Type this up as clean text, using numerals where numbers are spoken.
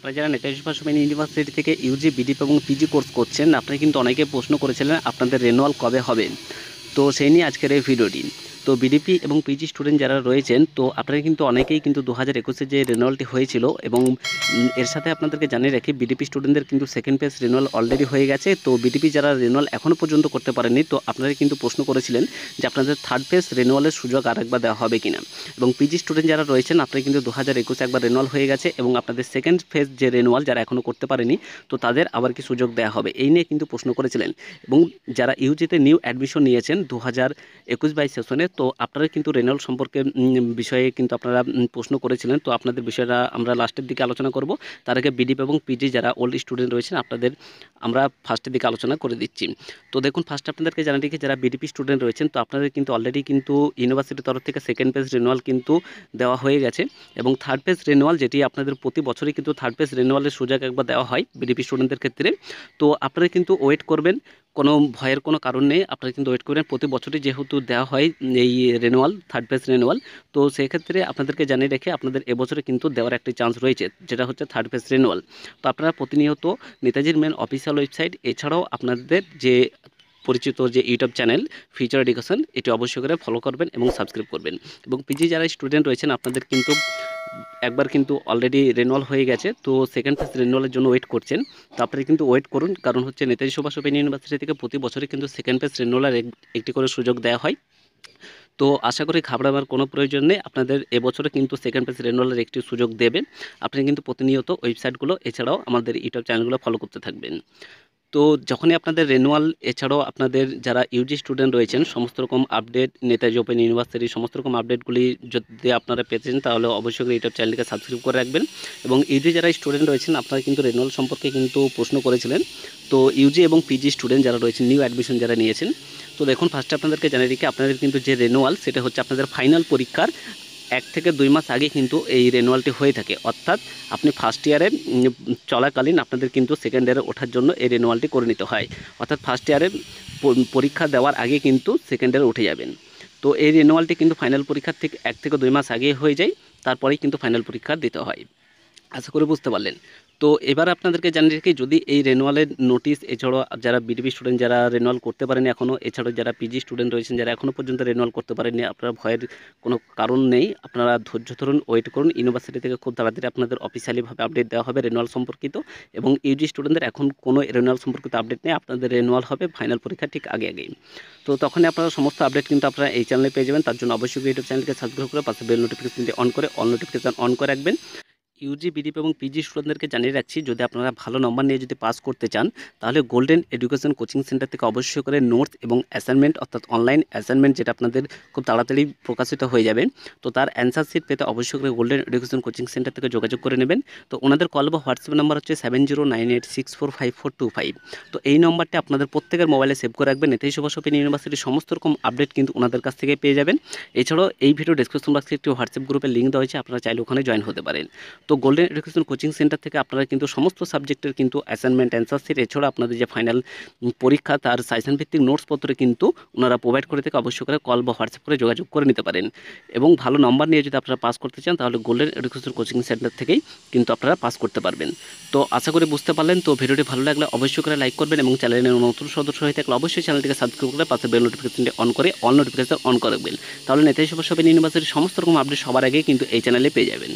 আপনারা যারা Netaji Subhas open university থেকে ইউজি বিডিপি এবং পিজি কোর্স করছেন, আপনারা কিন্তু অনেকে প্রশ্ন করেছিলেন আপনাদের রেনুয়াল কবে হবে। তো সেই নিয়ে আজকের এই ভিডিওটি। তো বিডিপি এবং পিজি স্টুডেন্ট যারা রয়েছেন, তো আপনারা কিন্তু অনেকেই কিন্তু 2021-এ যে রেনুয়ালটি হয়েছিল, এবং এর সাথে আপনাদেরকে জানিয়ে রাখি বিডিপি স্টুডেন্টদের কিন্তু সেকেন্ড ফেজ রেনুয়াল অলরেডি হয়ে গেছে। তো বিডিপি যারা রেনুয়াল এখনও পর্যন্ত করতে পারেনি, তো আপনারা কিন্তু প্রশ্ন করেছিলেন যে আপনাদের থার্ড ফেজ রেনুয়ালের সুযোগ আর একবার দেওয়া হবে কিনা। এবং পিজি স্টুডেন্ট যারা রয়েছেন, আপনারা কিন্তু 2021-এ একবার রেনুয়াল হয়ে গেছে, এবং আপনাদের সেকেন্ড ফেজ যে রেনুয়াল যারা এখনও করতে পারেনি, তো তাদের আবার কি সুযোগ দেওয়া হবে, এই নিয়ে কিন্তু প্রশ্ন করেছিলেন। এবং যারা ইউজিতে নিউ অ্যাডমিশন নিয়েছেন 2021-22 সেশনে, তো আপনারা কিন্তু রেনুয়াল সম্পর্কে বিষয়ে কিন্তু আপনারা প্রশ্ন করেছিলেন। তো আপনাদের বিষয়টা আমরা লাস্টের দিকে আলোচনা করব, তার আগে বিডিপি এবং পিজি যারা ওল্ড স্টুডেন্ট রয়েছেন আপনাদের আমরা ফার্স্টের দিকে আলোচনা করে দিচ্ছি। তো দেখুন, ফার্স্ট আপনাদেরকে জানিয়ে রেখে যারা বিডিপি স্টুডেন্ট রয়েছেন, তো আপনাদের কিন্তু অলরেডি কিন্তু ইউনিভার্সিটির তরফ থেকে সেকেন্ড পেজ রেনুয়াল কিন্তু দেওয়া হয়ে গেছে, এবং থার্ড পেজ রেনুয়াল যেটি আপনাদের প্রতি বছরই কিন্তু থার্ড পেজ রেনুয়ালের সুযোগ একবার দেওয়া হয় বিডিপি স্টুডেন্টদের ক্ষেত্রে। তো আপনারা কিন্তু ওয়েট করবেন, কোনো ভয়ের কোনো কারণ নেই, আপনারা কিন্তু ওয়েট করবেন। প্রতি বছরই যেহেতু দেওয়া হয় এই রেনুয়াল, থার্ড পেজ রেনুয়াল, তো সেক্ষেত্রে আপনাদেরকে জানিয়ে রেখে আপনাদের এবছরে কিন্তু দেওয়ার একটি চান্স রয়েছে, যেটা হচ্ছে থার্ড পেজ রেনুয়াল। তো আপনারা প্রতিনিয়ত নেতাজির মেন অফিসিয়াল ওয়েবসাইট, এছাড়াও আপনাদের যে পরিচিত যে ইউটিউব চ্যানেল ফিউচার এডুকেশন, এটি অবশ্যই করে ফলো করবেন এবং সাবস্ক্রাইব করবেন। এবং পিজি যারা স্টুডেন্ট রয়েছেন, আপনাদের কিন্তু একবার কিন্তু অলরেডি রেনুয়াল হয়ে গেছে, তো সেকেন্ড ফেজ রেনুয়ালের জন্য ওয়েট করছেন, তো আপনারা কিন্তু ওয়েট করুন। কারণ হচ্ছে নেতাজি সুভাষ ওপেন ইউনিভার্সিটি থেকে প্রতি বছরই কিন্তু সেকেন্ড ফেজ রেনুয়ালের একটি করে সুযোগ দেওয়া হয়। তো আশা করি ঘাবড়াবার কোনো প্রয়োজন নেই, আপনাদের এবছরে কিন্তু সেকেন্ড পেজ রেনুয়ালের একটি সুযোগ দেবেন। আপনি কিন্তু প্রতিনিয়ত ওয়েবসাইটগুলো, এছাড়াও আমাদের ইউটিউব চ্যানেলগুলো ফলো করতে থাকবেন। তো যখনই আপনাদের রেনুয়াল, এছাড়াও আপনাদের যারা ইউজি স্টুডেন্ট রয়েছেন, সমস্ত রকম আপডেট নেতাজি ওপেন ইউনিভার্সিটির সমস্ত রকম আপডেটগুলি যদি আপনারা পেতেছেন, তাহলে অবশ্যই ইউটিউব চ্যানেলকে সাবস্ক্রাইব করে রাখবেন। এবং ইউজি যারা স্টুডেন্ট রয়েছেন, আপনারা কিন্তু রেনুয়াল সম্পর্কে কিন্তু প্রশ্ন করেছিলেন। তো ইউজি এবং পিজি স্টুডেন্ট যারা রয়েছেন, নিউ অ্যাডমিশন যারা নিয়েছেন, তো দেখুন ফার্স্টে আপনাদেরকে জানিয়ে রেখে আপনাদের কিন্তু যে রেনুয়াল, সেটা হচ্ছে আপনাদের ফাইনাল পরীক্ষার 1 থেকে 2 মাস আগে কিন্তু এই রেনুয়ালটি হয়ে থাকে। অর্থাৎ আপনি ফার্স্ট ইয়ারে চলাকালীন আপনাদের কিন্তু সেকেন্ড ইয়ারে ওঠার জন্য এই রেনুয়ালটি করে নিতে হয়। অর্থাৎ ফার্স্ট ইয়ারে পরীক্ষা দেওয়ার আগে কিন্তু সেকেন্ড ইয়ারে উঠে যাবেন। তো এই রেনুয়ালটি কিন্তু ফাইনাল পরীক্ষার থেকে 1 থেকে 2 মাস আগে হয়ে যায়, তারপরেই কিন্তু ফাইনাল পরীক্ষা দিতে হয়। আশা করি বুঝতে পারলেন। তো এবার আপনাদেরকে জানিয়ে রাখি, যদি এই রেনুয়ালের নোটিশ, এছাড়াও যারা বিডিপি স্টুডেন্ট যারা রেনুয়াল করতে পারেনি এখনও, এছাড়াও যারা পিজি স্টুডেন্ট রয়েছেন যারা এখনও পর্যন্ত রেনুয়াল করতে পারেনি, আপনারা ভয়ের কোনো কারণ নেই, আপনারা ধৈর্য ধরুন, ওয়েট করুন। ইউনিভার্সিটি থেকে খুব তাড়াতাড়ি আপনাদের অফিসিয়ালিভাবে আপডেট দেওয়া হবে রেনুয়াল সম্পর্কিত। এবং ইউজি স্টুডেন্টদের এখন কোনো রেনুয়াল সম্পর্কিত আপডেট নেই, আপনাদের রেনুয়াল হবে ফাইনাল পরীক্ষা ঠিক আগে আগে। তো তখনই আপনারা সমস্ত আপডেট কিন্তু আপনারা এই চ্যানেলে পেয়ে যাবেন। তার জন্য অবশ্যই ইউটিউব চ্যানেলকে সাবস্ক্রাইব করে পাশে বেল নোটিফিকেশনটি অন করে অল নোটিফিকেশন অন করে রাখবেন। ইউজি, বিডিপি এবং পিজি স্টুডেন্টদেরকে জানিয়ে রাখছি, যদি আপনারা ভালো নম্বর নিয়ে যদি পাস করতে চান, তাহলে গোল্ডেন এডুকেশন কোচিং সেন্টার থেকে অবশ্যই করে নোটস এবং অ্যাসাইনমেন্ট, অর্থাৎ অনলাইন অ্যাসাইনমেন্ট যেটা আপনাদের খুব তাড়াতাড়ি প্রকাশিত হয়ে যাবে, তো তার অ্যান্সার শিট পেতে অবশ্যই করে গোল্ডেন এডুকেশন কোচিং সেন্টার থেকে যোগাযোগ করে নেবেন। তো ওনাদের কল বা হোয়াটসঅ্যাপ নাম্বার হচ্ছে 7098645425। তো এই নম্বরটা আপনাদের প্রত্যেকের মোবাইলে সেভ করে রাখবেন। নেতাজি সুভাষ ওপেন ইউনিভার্সিটির সমস্ত রকম আপডেট কিন্তু ওনাদের কাছ থেকে পেয়ে যাবেন। এছাড়াও এই ভিডিও ডেসক্রিপশন বক্সে একটি হোয়াটসঅ্যাপ গ্রুপের লিঙ্ক দেওয়া হয়েছে, আপনারা চাইলে ওখানে জয়েন হতে পারেন। তো গোল্ডেন এডুকেশন কোচিং সেন্টার থেকে আপনারা কিন্তু সমস্ত সাবজেক্টের কিন্তু অ্যাসাইনমেন্ট, অ্যান্সার শিট, এছাড়া আপনাদের যে ফাইনাল পরীক্ষা তার সাজেশন ভিত্তিক নোটসপত্র কিন্তু ওনারা প্রোভাইড করে থেকে অবশ্যই করে কল বা হোয়াটসঅ্যাপ করে যোগাযোগ করে নিতে পারেন। এবং ভালো নম্বর নিয়ে যদি আপনারা পাস করতে চান, তাহলে গোল্ডেন এডুকেশন কোচিং সেন্টার থেকেই কিন্তু আপনারা পাস করতে পারবেন। তো আশা করি বুঝতে পারলেন। তো ভিডিওটি ভালো লাগলে অবশ্যই করে লাইক করবেন, এবং চ্যানেলের নতুন সদস্য হয়ে থাকলে অবশ্যই চ্যানেলটিকে সাবস্ক্রাইব করে পাশে বেল নোটিফিকেশনটি অন করে অল নোটিফিকেশন অন করে রাখবেন। তাহলে নেতাজি সুভাষ ওপেন ইউনিভার্সিটির সমস্ত রকম আপডেট সবার আগে কিন্তু এই চ্যানেলে পেয়ে যাবেন।